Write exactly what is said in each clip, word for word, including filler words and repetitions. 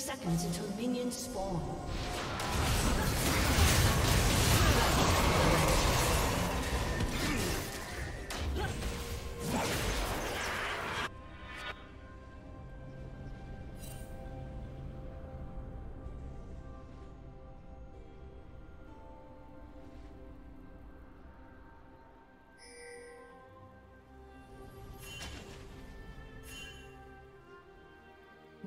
thirty seconds until minions spawn.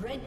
Red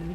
Blue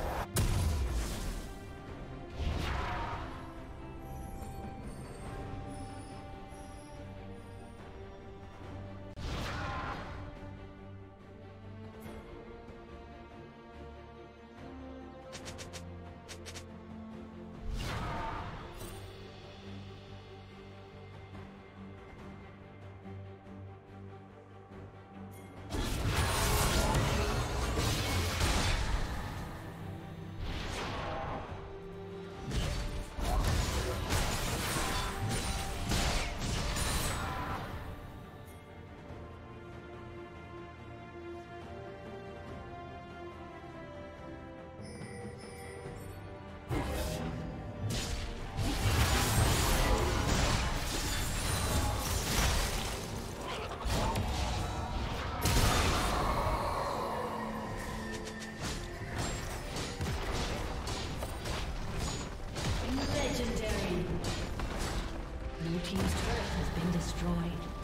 Blue team's turret has been destroyed.